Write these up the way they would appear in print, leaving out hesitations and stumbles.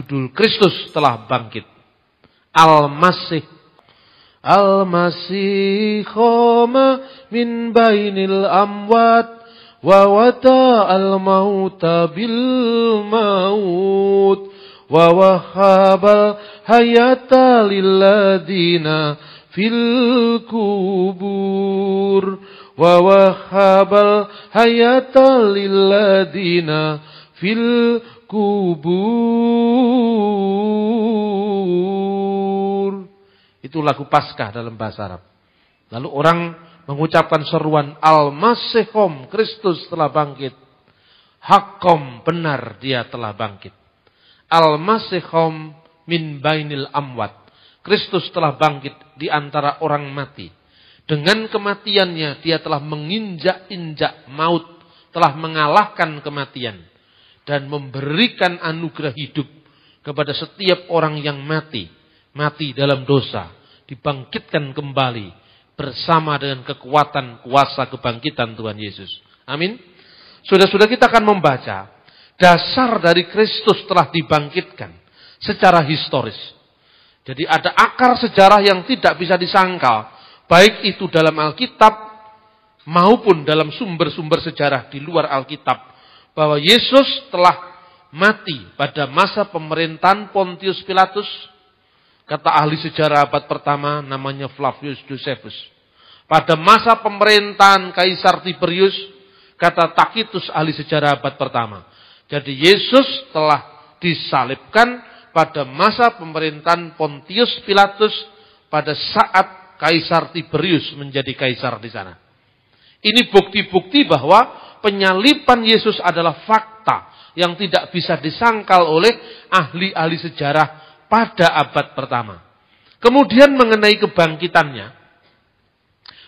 judul Kristus telah bangkit. Al-Masih. Al-Masihoma min bainil amwat wa wata al-mauta bil maut wa wahabal hayata lilladina fil kubur wa wahabal hayata lilladina fil kubur. Itu lagu Paskah dalam bahasa Arab. Lalu orang mengucapkan seruan Al-Masihom, Kristus telah bangkit. Hakom, benar dia telah bangkit. Al-Masihom min bainil amwat. Kristus telah bangkit di antara orang mati. Dengan kematiannya dia telah menginjak-injak maut, telah mengalahkan kematian dan memberikan anugerah hidup kepada setiap orang yang mati, mati dalam dosa, dibangkitkan kembali bersama dengan kekuatan kuasa kebangkitan Tuhan Yesus. Amin. Sudah-sudah kita akan membaca dasar dari Kristus telah dibangkitkan secara historis. Jadi ada akar sejarah yang tidak bisa disangkal, baik itu dalam Alkitab maupun dalam sumber-sumber sejarah di luar Alkitab, bahwa Yesus telah mati pada masa pemerintahan Pontius Pilatus. Kata ahli sejarah abad pertama namanya Flavius Josephus. Pada masa pemerintahan Kaisar Tiberius, kata Tacitus ahli sejarah abad pertama. Jadi Yesus telah disalibkan pada masa pemerintahan Pontius Pilatus pada saat Kaisar Tiberius menjadi kaisar di sana. Ini bukti-bukti bahwa penyalipan Yesus adalah fakta yang tidak bisa disangkal oleh ahli-ahli sejarah pada abad pertama. Kemudian mengenai kebangkitannya,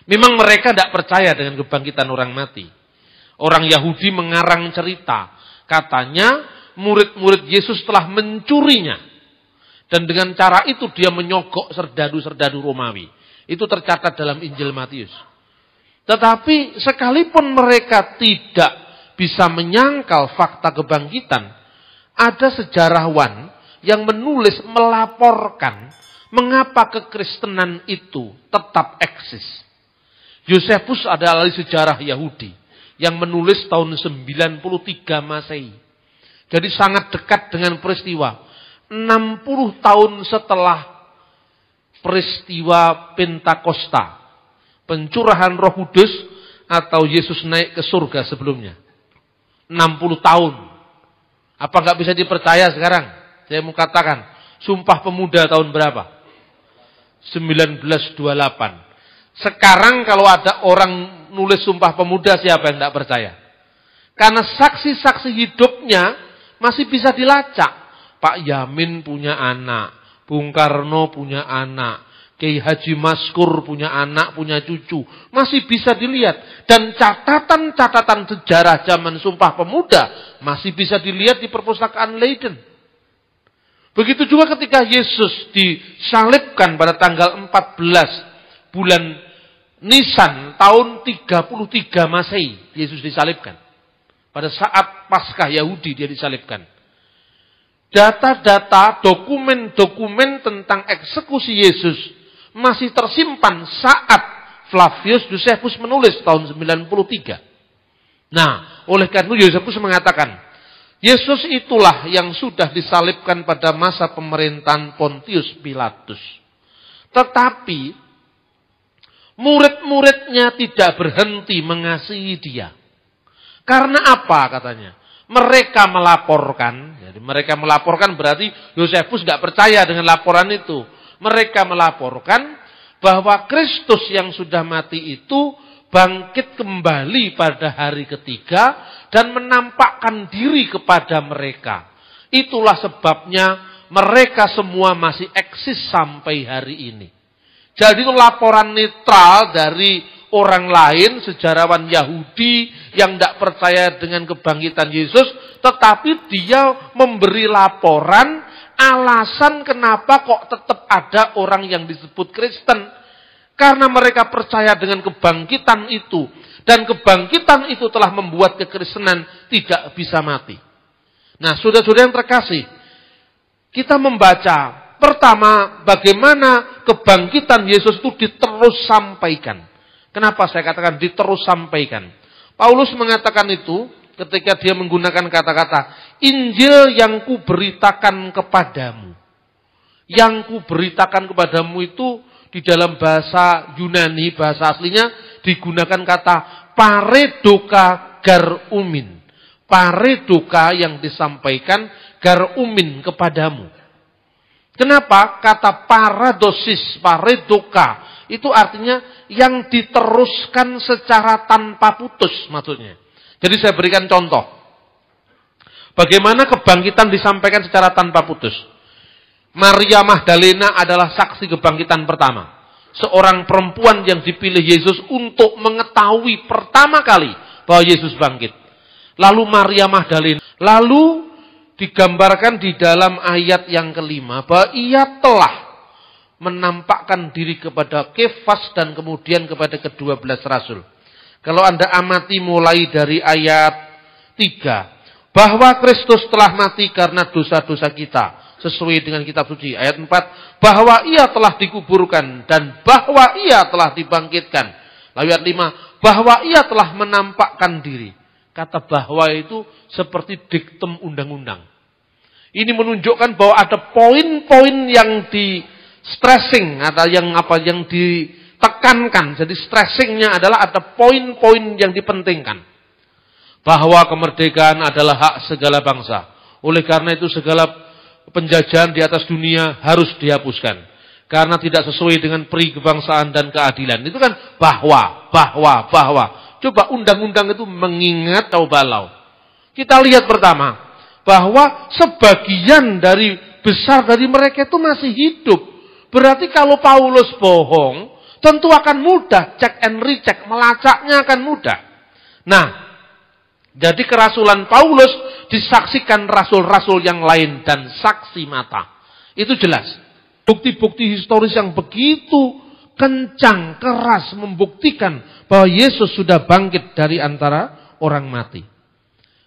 memang mereka tidak percaya dengan kebangkitan orang mati. Orang Yahudi mengarang cerita, katanya murid-murid Yesus telah mencurinya, dan dengan cara itu dia menyogok serdadu-serdadu Romawi. Itu tercatat dalam Injil Matius. Tetapi sekalipun mereka tidak bisa menyangkal fakta kebangkitan, ada sejarawan yang menulis melaporkan mengapa kekristenan itu tetap eksis. Josephus adalah ahli sejarah Yahudi yang menulis tahun 93 Masehi. Jadi sangat dekat dengan peristiwa 60 tahun setelah peristiwa Pentakosta, pencurahan Roh Kudus atau Yesus naik ke surga sebelumnya. 60 tahun. Apa nggak bisa dipercaya sekarang? Saya mau katakan, Sumpah Pemuda tahun berapa? 1928. Sekarang kalau ada orang nulis Sumpah Pemuda, siapa yang nggak percaya? Karena saksi-saksi hidupnya masih bisa dilacak. Pak Yamin punya anak, Bung Karno punya anak, Kiai Haji Maskur punya anak, punya cucu. Masih bisa dilihat. Dan catatan-catatan sejarah zaman Sumpah Pemuda masih bisa dilihat di perpustakaan Leiden. Begitu juga ketika Yesus disalibkan pada tanggal 14 bulan Nisan tahun 33 Masehi. Yesus disalibkan. Pada saat Paskah Yahudi dia disalibkan. Data-data, dokumen-dokumen tentang eksekusi Yesus masih tersimpan saat Flavius Josephus menulis tahun 93. Nah, oleh karena itu Josephus mengatakan, Yesus itulah yang sudah disalibkan pada masa pemerintahan Pontius Pilatus. Tetapi, murid-muridnya tidak berhenti mengasihi dia. Karena apa katanya? Mereka melaporkan, jadi mereka melaporkan berarti Josephus tidak percaya dengan laporan itu. Mereka melaporkan bahwa Kristus yang sudah mati itu bangkit kembali pada hari ketiga dan menampakkan diri kepada mereka. Itulah sebabnya mereka semua masih eksis sampai hari ini. Jadi itu laporan netral dari orang lain, sejarawan Yahudi yang tidak percaya dengan kebangkitan Yesus, tetapi dia memberi laporan alasan kenapa kok tetap ada orang yang disebut Kristen. Karena mereka percaya dengan kebangkitan itu. Dan kebangkitan itu telah membuat kekristenan tidak bisa mati. Nah, saudara-saudara yang terkasih, kita membaca pertama bagaimana kebangkitan Yesus itu diterus sampaikan. Kenapa saya katakan diterus sampaikan? Paulus mengatakan itu ketika dia menggunakan kata-kata Injil yang kuberitakan kepadamu. Yang kuberitakan kepadamu itu di dalam bahasa Yunani, bahasa aslinya digunakan kata paredoka garumin. Paredoka yang disampaikan garumin kepadamu. Kenapa kata paradosis, paredoka itu artinya yang diteruskan secara tanpa putus maksudnya. Jadi saya berikan contoh. Bagaimana kebangkitan disampaikan secara tanpa putus. Maria Magdalena adalah saksi kebangkitan pertama. Seorang perempuan yang dipilih Yesus untuk mengetahui pertama kali bahwa Yesus bangkit. Lalu Maria Magdalena. Lalu digambarkan di dalam ayat yang kelima bahwa ia telah menampakkan diri kepada Kefas dan kemudian kepada ke-12 rasul. Kalau Anda amati mulai dari ayat 3. Bahwa Kristus telah mati karena dosa-dosa kita. Sesuai dengan kitab suci. Ayat 4, bahwa ia telah dikuburkan dan bahwa ia telah dibangkitkan. Lalu ayat 5, bahwa ia telah menampakkan diri. Kata bahwa itu seperti diktum undang-undang. Ini menunjukkan bahwa ada poin-poin yang di stressing atau yang ditekankan. Jadi stressingnya adalah ada poin-poin yang dipentingkan. Bahwa kemerdekaan adalah hak segala bangsa. Oleh karena itu segala penjajahan di atas dunia harus dihapuskan. Karena tidak sesuai dengan peri kebangsaan dan keadilan. Itu kan bahwa. Coba undang-undang itu mengingat tau balau. Kita lihat pertama. Bahwa sebagian dari besar dari mereka itu masih hidup. Berarti kalau Paulus bohong, tentu akan mudah. Check and recheck. Melacaknya akan mudah. Nah, jadi kerasulan Paulus disaksikan rasul-rasul yang lain dan saksi mata. Itu jelas. Bukti-bukti historis yang begitu kencang, keras membuktikan bahwa Yesus sudah bangkit dari antara orang mati.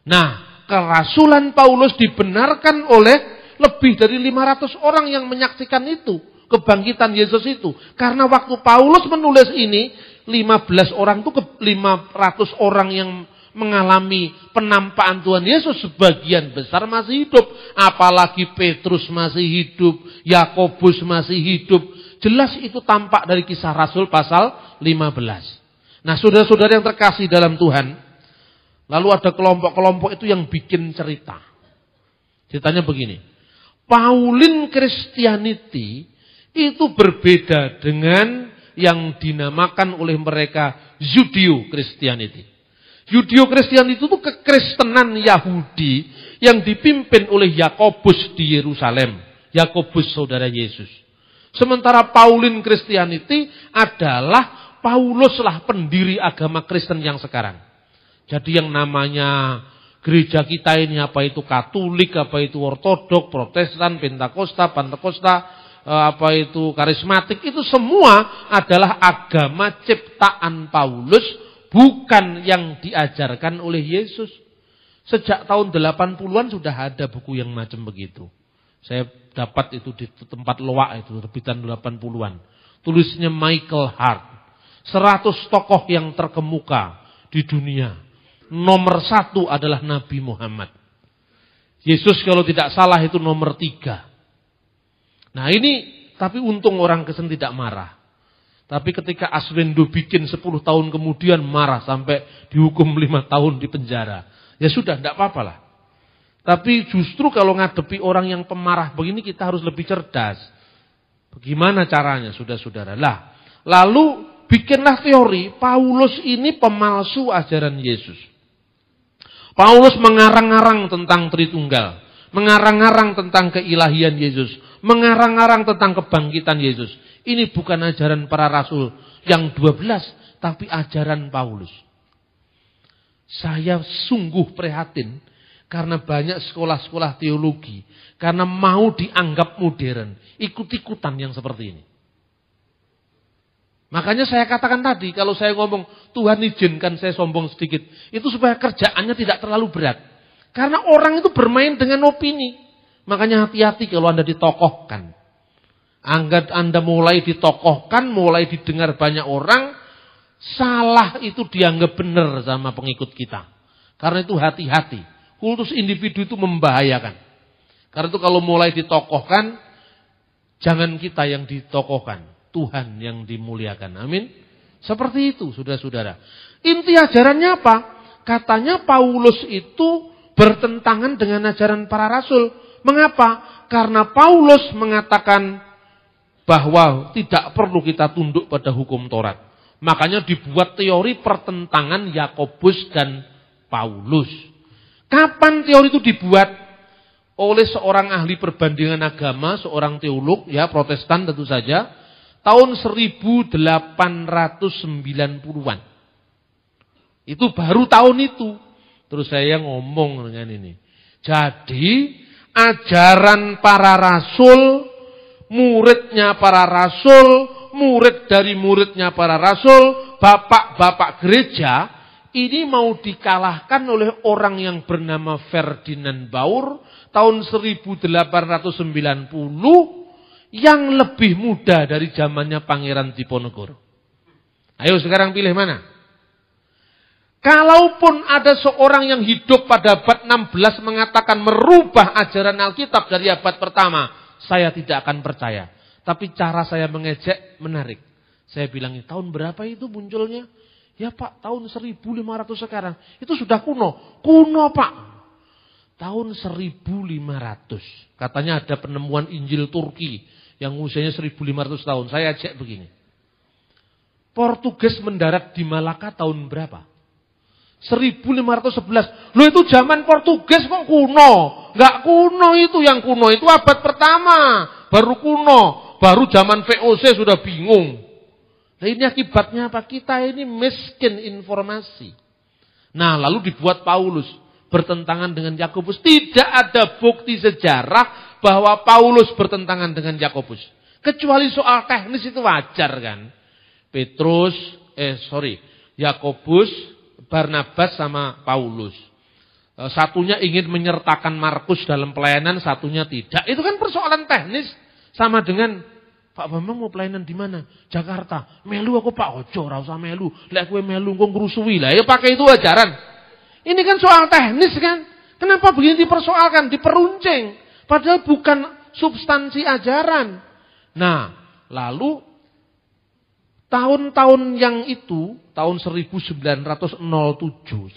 Nah, kerasulan Paulus dibenarkan oleh lebih dari 500 orang yang menyaksikan itu. Kebangkitan Yesus itu. Karena waktu Paulus menulis ini, 500 orang yang mengalami penampakan Tuhan Yesus sebagian besar masih hidup. Apalagi Petrus masih hidup, Yakobus masih hidup. Jelas itu tampak dari Kisah Rasul pasal 15. Nah, saudara-saudara yang terkasih dalam Tuhan, lalu ada kelompok-kelompok itu yang bikin cerita. Ceritanya begini. Pauline Christianity itu berbeda dengan yang dinamakan oleh mereka Judeo-Christianity. Judeo-Christianity itu kekristenan Yahudi yang dipimpin oleh Yakobus di Yerusalem. Yakobus saudara Yesus. Sementara Pauline Christianity adalah Pauluslah pendiri agama Kristen yang sekarang. Jadi yang namanya gereja kita ini apa itu Katolik, apa itu Ortodok, Protestan, Pentakosta, apa itu karismatik, itu semua adalah agama ciptaan Paulus. Bukan yang diajarkan oleh Yesus. Sejak tahun 80-an sudah ada buku yang macam begitu. Saya dapat itu di tempat loak itu, terbitan 80-an. Tulisnya Michael Hart. 100 tokoh yang terkemuka di dunia. Nomor 1 adalah Nabi Muhammad. Yesus kalau tidak salah itu nomor 3. Nah ini, tapi untung orang Kristen tidak marah. Tapi ketika Aswendo bikin 10 tahun kemudian marah sampai dihukum 5 tahun di penjara. Ya sudah, tidak apa-apa lah. Tapi justru kalau ngadepi orang yang pemarah begini kita harus lebih cerdas. Bagaimana caranya, saudara-saudara? Lah, lalu bikinlah teori Paulus ini pemalsu ajaran Yesus. Paulus mengarang-arang tentang Tritunggal. Mengarang-arang tentang keilahian Yesus. Mengarang-arang tentang kebangkitan Yesus. Ini bukan ajaran para rasul yang 12, tapi ajaran Paulus. Saya sungguh prihatin karena banyak sekolah-sekolah teologi, karena mau dianggap modern, ikut-ikutan yang seperti ini. Makanya saya katakan tadi, kalau saya ngomong, Tuhan izinkan saya sombong sedikit, itu supaya kerjaannya tidak terlalu berat. Karena orang itu bermain dengan opini. Makanya hati-hati kalau Anda ditokohkan. Anggap Anda mulai ditokohkan, mulai didengar banyak orang, salah itu dianggap benar sama pengikut kita. Karena itu hati-hati. Kultus individu itu membahayakan. Karena itu kalau mulai ditokohkan, jangan kita yang ditokohkan, Tuhan yang dimuliakan. Amin. Seperti itu, saudara-saudara. Inti ajarannya apa? Katanya Paulus itu bertentangan dengan ajaran para rasul. Mengapa? Karena Paulus mengatakan bahwa tidak perlu kita tunduk pada hukum Taurat. Makanya dibuat teori pertentangan Yakobus dan Paulus. Kapan teori itu dibuat? Oleh seorang ahli perbandingan agama, seorang teolog, ya, Protestan tentu saja, tahun 1890-an. Itu baru tahun itu. Terus saya ngomong dengan ini. Jadi, ajaran para rasul, muridnya para rasul, murid dari muridnya para rasul, bapak-bapak gereja, ini mau dikalahkan oleh orang yang bernama Ferdinand Bauer tahun 1890 yang lebih muda dari zamannya Pangeran Diponegoro. Ayo sekarang pilih mana? Kalaupun ada seorang yang hidup pada abad 16 mengatakan merubah ajaran Alkitab dari abad pertama, saya tidak akan percaya. Tapi cara saya mengejek menarik. Saya bilang, tahun berapa itu munculnya? Ya Pak, tahun 1500 sekarang. Itu sudah kuno. Kuno Pak. Tahun 1500. Katanya ada penemuan Injil Turki yang usianya 1500 tahun. Saya ajak begini. Portugis mendarat di Malaka tahun berapa? 1511. Loh itu zaman Portugis kok kuno? Enggak kuno itu, yang kuno itu abad pertama. Baru kuno. Baru zaman VOC sudah bingung. Nah ini akibatnya apa? Kita ini miskin informasi. Nah lalu dibuat Paulus bertentangan dengan Yakobus. Tidak ada bukti sejarah bahwa Paulus bertentangan dengan Yakobus. Kecuali soal teknis itu wajar kan. Yakobus, Barnabas sama Paulus. Satunya ingin menyertakan Markus dalam pelayanan, satunya tidak. Itu kan persoalan teknis. Sama dengan, Pak Bambang mau pelayanan di mana? Jakarta. Melu aku Pak, ojo, ora usah melu. Lek kowe melu engko ngrusuwi. Lah ya pakai itu ajaran. Ini kan soal teknis kan. Kenapa begini dipersoalkan, diperuncing? Padahal bukan substansi ajaran. Nah, lalu tahun-tahun yang itu, tahun 1907, 1910,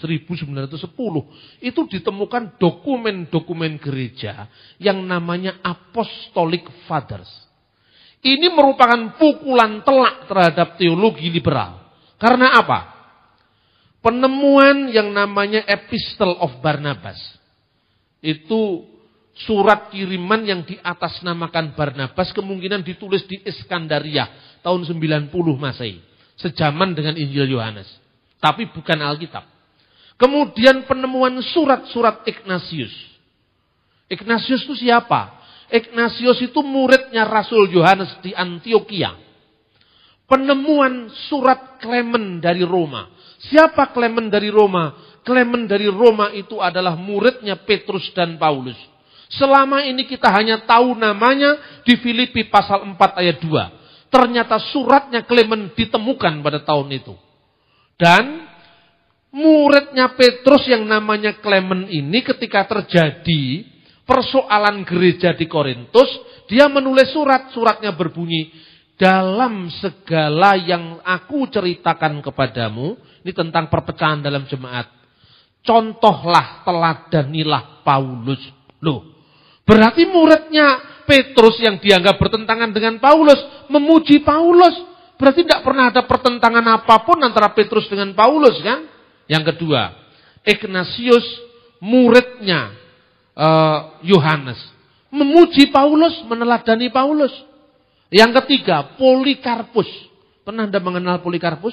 itu ditemukan dokumen-dokumen gereja yang namanya Apostolic Fathers. Ini merupakan pukulan telak terhadap teologi liberal. Karena apa? Penemuan yang namanya Epistle of Barnabas. Itu surat kiriman yang diatasnamakan Barnabas, kemungkinan ditulis di Iskandaria tahun 90 Masehi. Sejaman dengan Injil Yohanes. Tapi bukan Alkitab. Kemudian penemuan surat-surat Ignatius. Ignatius itu siapa? Ignatius itu muridnya Rasul Yohanes di Antiokhia. Penemuan surat Klemen dari Roma. Siapa Klemen dari Roma? Klemen dari Roma itu adalah muridnya Petrus dan Paulus. Selama ini kita hanya tahu namanya di Filipi pasal 4 ayat 2. Ternyata suratnya Klemen ditemukan pada tahun itu. Dan muridnya Petrus yang namanya Klemen ini ketika terjadi persoalan gereja di Korintus, dia menulis surat. Suratnya berbunyi, dalam segala yang aku ceritakan kepadamu, ini tentang perpecahan dalam jemaat, contohlah, teladanilah Paulus. Loh, berarti muridnya Petrus yang dianggap bertentangan dengan Paulus memuji Paulus. Berarti tidak pernah ada pertentangan apapun antara Petrus dengan Paulus kan? Yang kedua, Ignatius muridnya Yohanes memuji Paulus, meneladani Paulus. Yang ketiga, Polikarpus. Pernah Anda mengenal Polikarpus?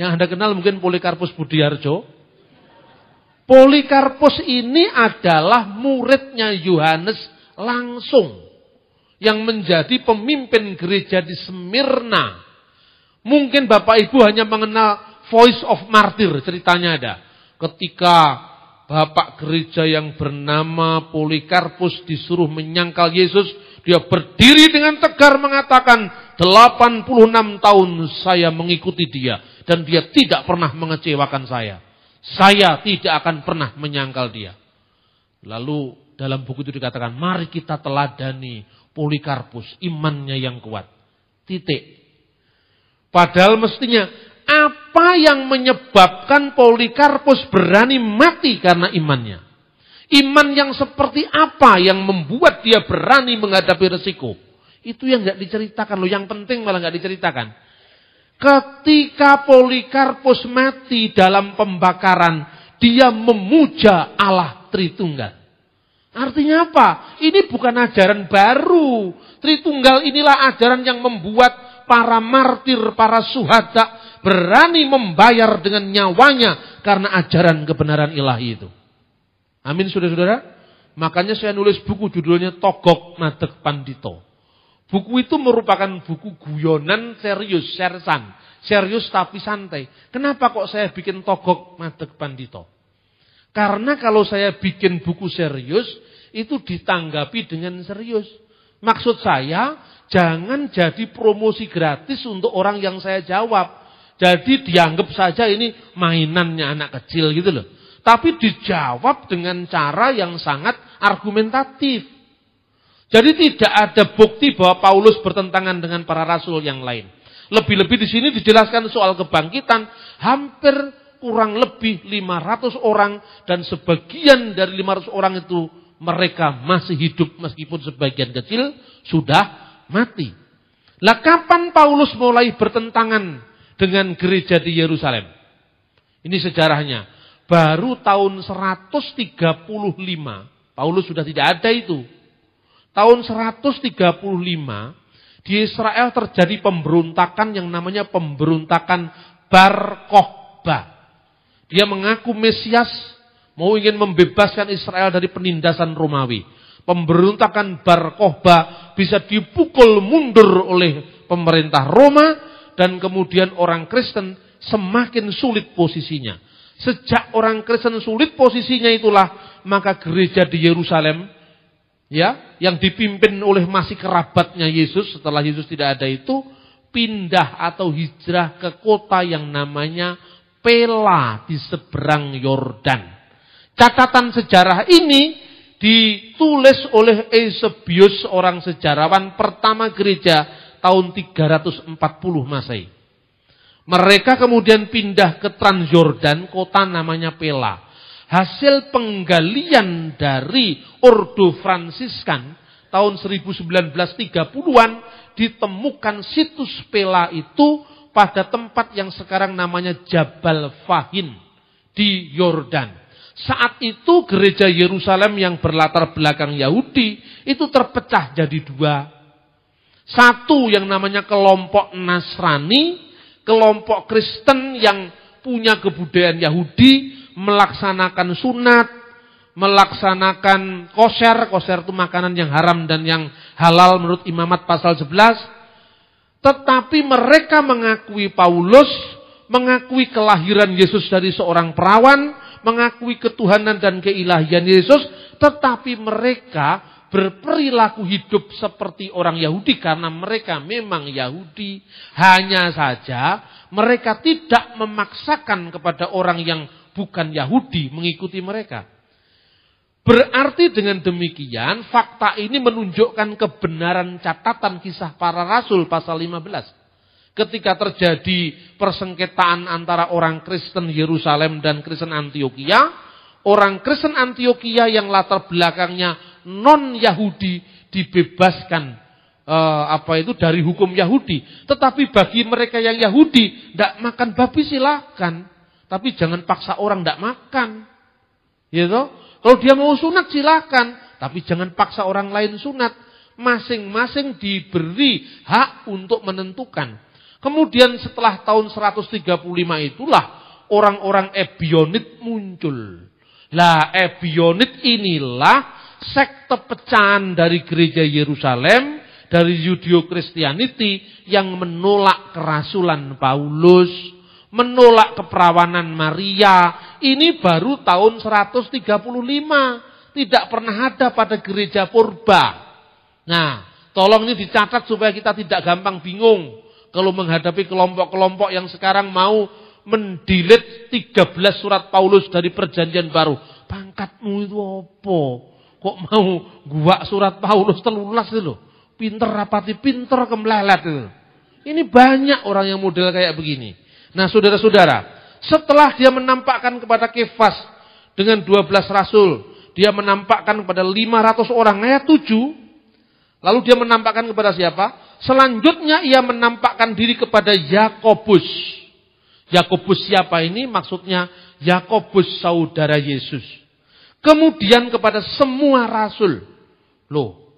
Yang Anda kenal mungkin Polikarpus Budiardjo. Polikarpus ini adalah muridnya Yohanes langsung yang menjadi pemimpin gereja di Smyrna. Mungkin Bapak Ibu hanya mengenal Voice of Martyr, ceritanya ada. Ketika bapak gereja yang bernama Polikarpus disuruh menyangkal Yesus, dia berdiri dengan tegar mengatakan, 86 tahun saya mengikuti dia, dan dia tidak pernah mengecewakan saya. Saya tidak akan pernah menyangkal dia. Lalu dalam buku itu dikatakan, mari kita teladani Polikarpus, imannya yang kuat. Titik. Padahal mestinya, apa yang menyebabkan Polikarpus berani mati karena imannya? Iman yang seperti apa yang membuat dia berani menghadapi resiko? Itu yang nggak diceritakan loh. Yang penting malah nggak diceritakan. Ketika Polikarpus mati dalam pembakaran, dia memuja Allah Tritunggal. Artinya apa? Ini bukan ajaran baru. Tritunggal inilah ajaran yang membuat para martir, para syuhada berani membayar dengan nyawanya karena ajaran kebenaran ilahi itu. Amin, saudara-saudara. Makanya saya nulis buku judulnya Togok Madeg Pandito. Buku itu merupakan buku guyonan serius, sersan. Serius tapi santai. Kenapa kok saya bikin Togok Madeg Pandito? Karena kalau saya bikin buku serius, itu ditanggapi dengan serius. Maksud saya, jangan jadi promosi gratis untuk orang yang saya jawab. Jadi dianggap saja ini mainannya anak kecil gitu loh. Tapi dijawab dengan cara yang sangat argumentatif. Jadi tidak ada bukti bahwa Paulus bertentangan dengan para rasul yang lain. Lebih-lebih di sini dijelaskan soal kebangkitan. Hampir kurang lebih 500 orang. Dan sebagian dari 500 orang itu mereka masih hidup. Meskipun sebagian kecil sudah mati. Lah kapan Paulus mulai bertentangan dengan gereja di Yerusalem? Ini sejarahnya. Baru tahun 135, Paulus sudah tidak ada itu. Tahun 135, di Israel terjadi pemberontakan yang namanya pemberontakan Bar-Kohba. Dia mengaku Mesias, mau ingin membebaskan Israel dari penindasan Romawi. Pemberontakan Bar-Kohba bisa dipukul mundur oleh pemerintah Roma, dan kemudian orang Kristen semakin sulit posisinya. Sejak orang Kristen sulit posisinya itulah, maka gereja di Yerusalem ya, yang dipimpin oleh masih kerabatnya Yesus, setelah Yesus tidak ada itu, pindah atau hijrah ke kota yang namanya Pela di seberang Yordan. Catatan sejarah ini ditulis oleh Eusebius, orang sejarawan pertama gereja, tahun 340 Masehi. Mereka kemudian pindah ke Transjordan, kota namanya Pela. Hasil penggalian dari Ordo Fransiskan tahun 1930-an ditemukan situs Pela itu pada tempat yang sekarang namanya Jabal Fahin di Yordan. Saat itu gereja Yerusalem yang berlatar belakang Yahudi itu terpecah jadi dua. Satu yang namanya kelompok Nasrani, kelompok Kristen yang punya kebudayaan Yahudi, melaksanakan sunat, melaksanakan kosher. Kosher itu makanan yang haram dan yang halal menurut Imamat pasal 11. Tetapi mereka mengakui Paulus, mengakui kelahiran Yesus dari seorang perawan, mengakui ketuhanan dan keilahian Yesus. Tetapi mereka berperilaku hidup seperti orang Yahudi karena mereka memang Yahudi. Hanya saja mereka tidak memaksakan kepada orang yang bukan Yahudi mengikuti mereka. Berarti dengan demikian fakta ini menunjukkan kebenaran catatan kisah para rasul pasal 15. Ketika terjadi persengketaan antara orang Kristen Yerusalem dan Kristen Antiokhia, orang Kristen Antiokhia yang latar belakangnya non-Yahudi dibebaskan dari hukum Yahudi. Tetapi bagi mereka yang Yahudi, tidak makan babi silakan, tapi jangan paksa orang tidak makan. Gitu? Kalau dia mau sunat silakan, tapi jangan paksa orang lain sunat. Masing-masing diberi hak untuk menentukan. Kemudian setelah tahun 135 itulah orang-orang Ebionit muncul. Lah Ebionit inilah sekte pecahan dari gereja Yerusalem, dari Judeo-Christianity yang menolak kerasulan Paulus. menolak keperawanan Maria. Ini baru tahun 135. Tidak pernah ada pada gereja purba. Nah, tolong ini dicatat supaya kita tidak gampang bingung. Kalau menghadapi kelompok-kelompok yang sekarang mau mendelete 13 surat Paulus dari perjanjian baru. Pangkatmu itu apa? Kok mau gua surat Paulus 13 itu loh. Pinter rapati, pinter kemlelet itu. Ini banyak orang yang model kayak begini. Nah, saudara-saudara. Setelah dia menampakkan kepada Kefas dengan 12 rasul, dia menampakkan kepada 500 orang, ayat 7. Lalu dia menampakkan kepada siapa? Selanjutnya ia menampakkan diri kepada Yakobus. Yakobus siapa ini? Maksudnya Yakobus saudara Yesus. Kemudian kepada semua rasul. Loh,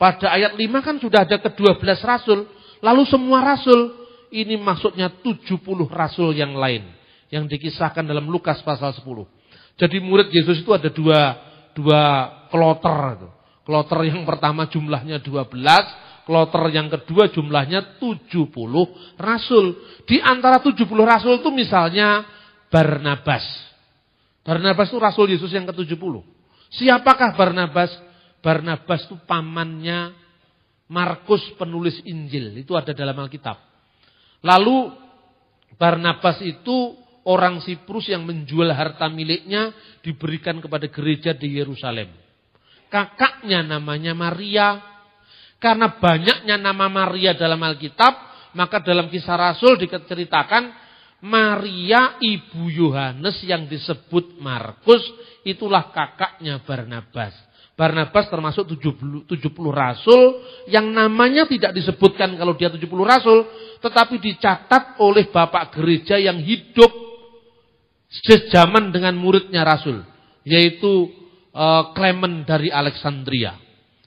pada ayat 5 kan sudah ada ke-12 rasul. Lalu semua rasul. Ini maksudnya 70 rasul yang lain. Yang dikisahkan dalam Lukas pasal 10. Jadi murid Yesus itu ada dua kloter. Kloter yang pertama jumlahnya 12. Kloter yang kedua jumlahnya 70 rasul. Di antara 70 rasul itu misalnya Barnabas. Barnabas itu rasul Yesus yang ke-70. Siapakah Barnabas? Barnabas itu pamannya Markus penulis Injil. Itu ada dalam Alkitab. Lalu Barnabas itu orang Siprus yang menjual harta miliknya diberikan kepada gereja di Yerusalem. Kakaknya namanya Maria. Karena banyaknya nama Maria dalam Alkitab, maka dalam Kisah Rasul diceritakan Maria ibu Yohanes yang disebut Markus, itulah kakaknya Barnabas. Barnabas termasuk 70 rasul yang namanya tidak disebutkan kalau dia 70 rasul, tetapi dicatat oleh bapak gereja yang hidup sejaman dengan muridnya Rasul, yaitu Klemen dari Alexandria.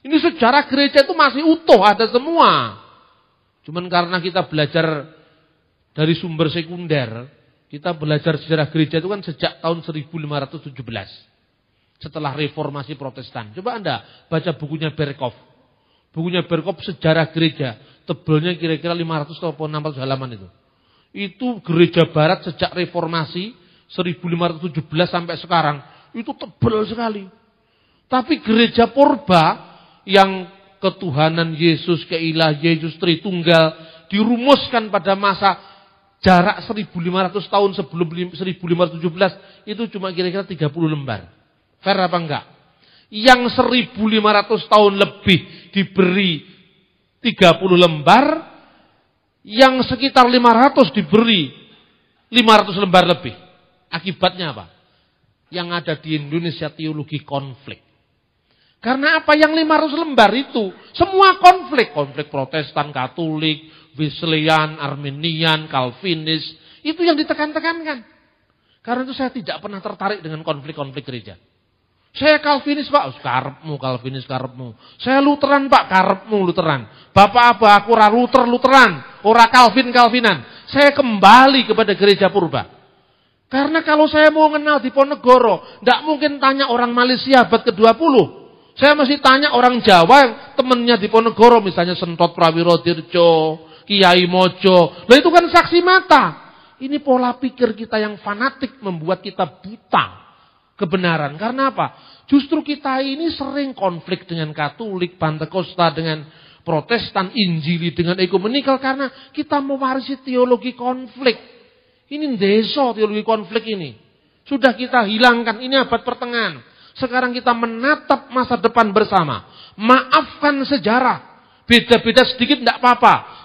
Ini sejarah gereja itu masih utuh, ada semua. Cuman karena kita belajar dari sumber sekunder, kita belajar sejarah gereja itu kan sejak tahun 1517. Setelah reformasi Protestan. Coba Anda baca bukunya Berkof. Bukunya Berkof sejarah gereja. Tebelnya kira-kira 500 atau 600 halaman itu. Itu gereja barat sejak reformasi 1517 sampai sekarang itu tebal sekali. Tapi gereja purba yang ketuhanan Yesus, keilah Yesus Tritunggal dirumuskan pada masa jarak 1500 tahun sebelum 1517 itu cuma kira-kira 30 lembar. Fair apa enggak? Yang 1500 tahun lebih diberi 30 lembar, yang sekitar 500 diberi 500 lembar lebih. Akibatnya apa? Yang ada di Indonesia teologi konflik. Karena apa yang 500 lembar itu? Semua konflik. Konflik Protestan, Katolik, Wesleyan, Arminian, Calvinis. Itu yang ditekan-tekankan. Karena itu saya tidak pernah tertarik dengan konflik-konflik gereja. Saya Calvinis Pak, karepmu Calvinis karepmu. Saya Lutheran Pak, karepmu Lutheran. Bapak apa? Aku ora Luther Lutheran, ora Calvin Calvinan. Saya kembali kepada gereja purba. Karena kalau saya mau kenal Diponegoro, tidak mungkin tanya orang Malaysia abad ke-20. Saya masih tanya orang Jawa yang temannya Diponegoro, misalnya Sentot Prawirodirjo, Kiai Mojo. Nah itu kan saksi mata. Ini pola pikir kita yang fanatik membuat kita buta kebenaran. Karena apa? Justru kita ini sering konflik dengan Katolik, Pantekosta, dengan Protestan, Injili, dengan ekumenikal. Karena kita mewarisi teologi konflik. Ini deso teologi konflik ini. Sudah kita hilangkan. Ini abad pertengahan. Sekarang kita menatap masa depan bersama. Maafkan sejarah. Beda-beda sedikit tidak apa-apa.